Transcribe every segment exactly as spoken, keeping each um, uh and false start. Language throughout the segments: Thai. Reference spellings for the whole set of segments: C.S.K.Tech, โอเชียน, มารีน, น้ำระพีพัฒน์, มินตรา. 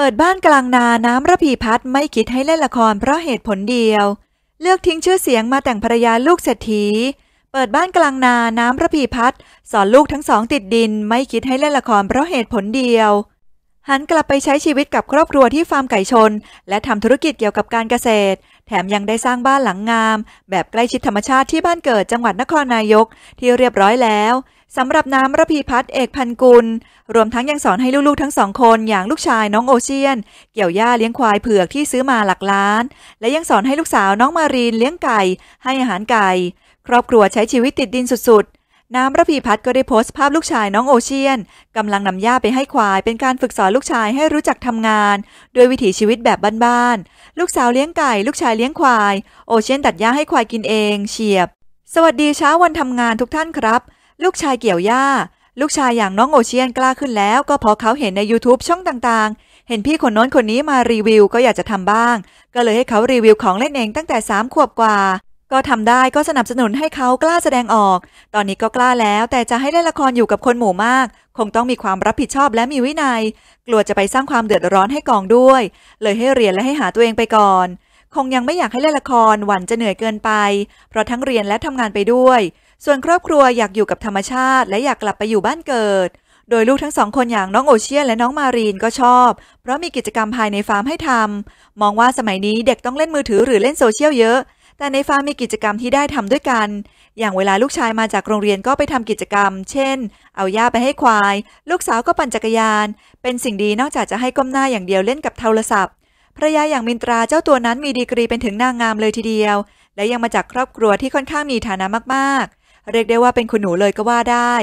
เปิดบ้านกลางนาน้ำระพีพัฒน์ไม่คิดให้เล่นละครเพราะเหตุผลเดียวเลือกทิ้งชื่อเสียงมาแต่งภรรยาลูกเศรษฐีเปิดบ้านกลางนาน้ำระพีพัฒน์สอนลูกทั้งสองติดดินไม่คิดให้เล่นละครเพราะเหตุผลเดียวหันกลับไปใช้ชีวิตกับครอบครัวที่ฟาร์มไก่ชนและทำธุรกิจเกี่ยวกับการเกษตรแถมยังได้สร้างบ้านหลังงามแบบใกล้ชิดธรรมชาติที่บ้านเกิดจังหวัดนครนายกที่เรียบร้อยแล้วสำหรับน้ำระพีพัฒน์เอกพันกุลรวมทั้งยังสอนให้ลูกๆทั้งสองคนอย่างลูกชายน้องโอเชียนเกี่ยวหญ้าเลี้ยงควายเผือกที่ซื้อมาหลักล้านและยังสอนให้ลูกสาวน้องมารีนเลี้ยงไก่ให้อาหารไก่ครอบครัวใช้ชีวิตติดดินสุดๆน้ำระพีพัฒน์ก็ได้โพสต์ภาพลูกชายน้องโอเชียนกำลังนำหญ้าไปให้ควายเป็นการฝึกสอนลูกชายให้รู้จักทำงานด้วยวิถีชีวิตแบบบ้านๆลูกสาวเลี้ยงไก่ลูกชายเลี้ยงควายโอเชียนตัดหญ้าให้ควายกินเองเฉียบสวัสดีเช้าวันทำงานทุกท่านครับลูกชายเกี่ยวหญ้าลูกชายอย่างน้องโอเชียนกล้าขึ้นแล้วก็พอเขาเห็นใน ยูทูบ ช่องต่างๆเห็นพี่คนโน้นคนนี้มารีวิวก็อยากจะทำบ้างก็เลยให้เขารีวิวของเล่นเองตั้งแต่สามขวบกว่าก็ทำได้ก็สนับสนุนให้เขากล้าแสดงออกตอนนี้ก็กล้าแล้วแต่จะให้เล่นละครอยู่กับคนหมู่มากคงต้องมีความรับผิดชอบและมีวินัยกลัวจะไปสร้างความเดือดร้อนให้กองด้วยเลยให้เรียนและให้หาตัวเองไปก่อนคงยังไม่อยากให้เล่นละครหวั่นจะเหนื่อยเกินไปเพราะทั้งเรียนและทำงานไปด้วยส่วนครอบครัวอยากอยู่กับธรรมชาติและอยากกลับไปอยู่บ้านเกิดโดยลูกทั้งสองคนอย่างน้องโอเชียนและน้องมารีนก็ชอบเพราะมีกิจกรรมภายในฟาร์มให้ทำมองว่าสมัยนี้เด็กต้องเล่นมือถือหรือเล่นโซเชียลเยอะแต่ในฟาร์มมีกิจกรรมที่ได้ทำด้วยกันอย่างเวลาลูกชายมาจากโรงเรียนก็ไปทำกิจกรรมเช่นเอาหญ้าไปให้ควายลูกสาวก็ปั่นจักรยานเป็นสิ่งดีนอกจากจะให้ก้มหน้าอย่างเดียวเล่นกับโทรศัพท์ภรรยาอย่างมินตราเจ้าตัวนั้นมีดีกรีเป็นถึงนางงามเลยทีเดียวและยังมาจากครอบครัวที่ค่อนข้างมีฐานะมากๆเรียกได้ว่าเป็นคุณหนูเลยก็ว่าได้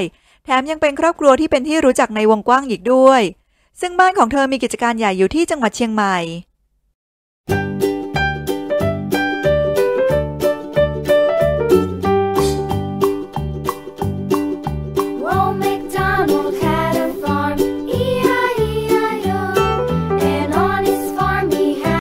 แถมยังเป็นครอบครัวที่เป็นที่รู้จักในวงกว้างอีกด้วยซึ่งบ้านของเธอมีกิจการใหญ่อยู่ที่จังหวัดเชียงใหม่